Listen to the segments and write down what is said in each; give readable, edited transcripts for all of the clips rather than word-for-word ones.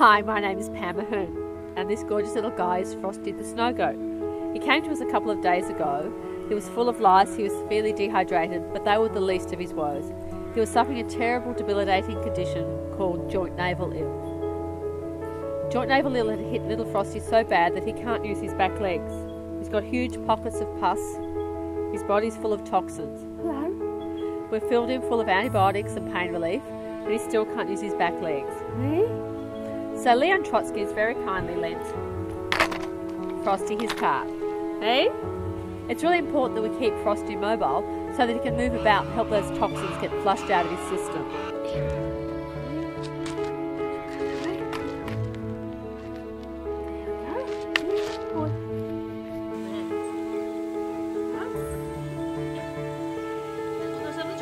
Hi, my name is Pam Mahoon, and this gorgeous little guy is Frosty the Snow Goat. He came to us a couple of days ago. He was full of lice, he was severely dehydrated, but they were the least of his woes. He was suffering a terrible debilitating condition called joint navel ill. Joint navel ill had hit little Frosty so bad that he can't use his back legs. He's got huge pockets of pus, his body's full of toxins. Hello. We've filled him full of antibiotics and pain relief, but he still can't use his back legs. Hey? So Leon Trotsky has very kindly lent Frosty his cart. Hey? It's really important that we keep Frosty mobile so that he can move about and help those toxins get flushed out of his system. There on the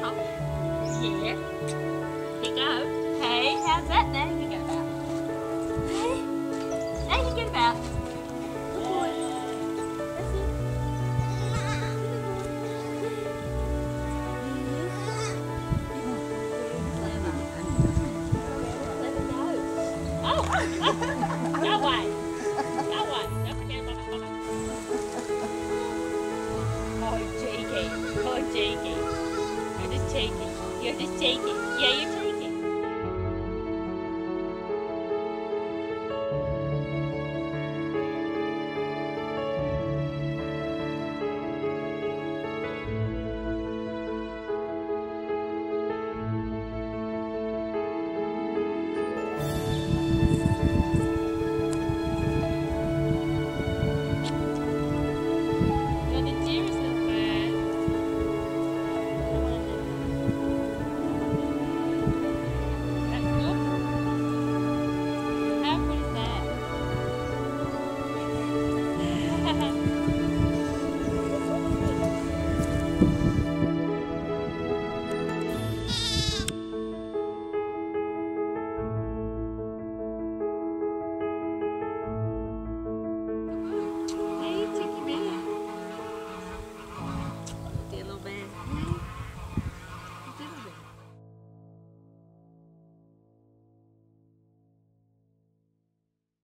top. Yeah. There you go. Hey, how's that? There you go. About. Good boy. That's it. Let it go. Oh! That way. That way. Don't forget about it. Oh, cheeky. Oh, cheeky. You're just cheeky. You're just cheeky. Yeah, you're cheeky. Hey, Tiki Man. Dear little man.